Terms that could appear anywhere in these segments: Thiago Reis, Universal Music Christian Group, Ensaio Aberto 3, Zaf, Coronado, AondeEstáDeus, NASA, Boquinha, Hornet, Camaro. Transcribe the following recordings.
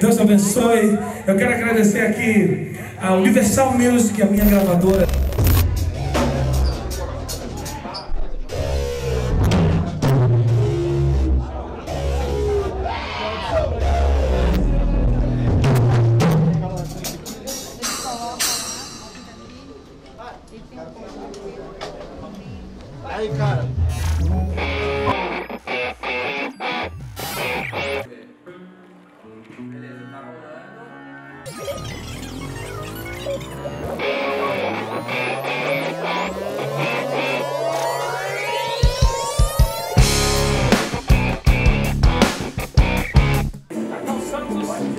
Deus abençoe. Eu quero agradecer aqui a Universal Music, a minha gravadora. Aí, cara. Beleza,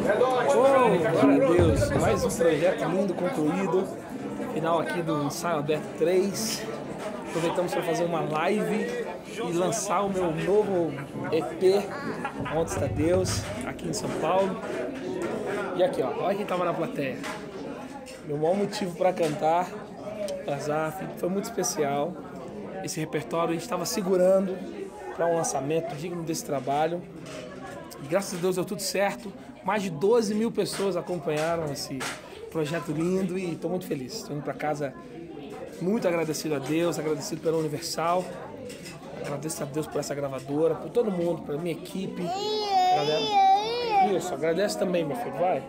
tá rolando. Glória a Deus, mais um projeto lindo concluído. Final aqui do Ensaio Aberto 3. Aproveitamos para fazer uma live e lançar o meu novo EP, AondeEstáDeus, aqui em São Paulo. E aqui, ó, olha quem estava na plateia. Meu maior motivo para cantar, para Zaf, foi muito especial. Esse repertório a gente estava segurando para um lançamento digno desse trabalho. E graças a Deus deu tudo certo. Mais de 12 mil pessoas acompanharam esse projeto lindo e estou muito feliz. Estou indo para casa muito agradecido a Deus, agradecido pela Universal, agradeço a Deus por essa gravadora, por todo mundo, pela minha equipe. Isso, agradeço também, meu filho, vai.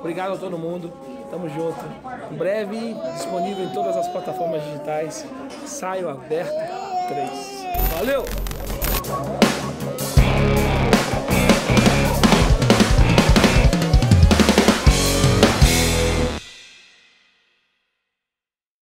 Obrigado a todo mundo, tamo junto. Em breve, disponível em todas as plataformas digitais, Ensaio Aberto 3. Valeu!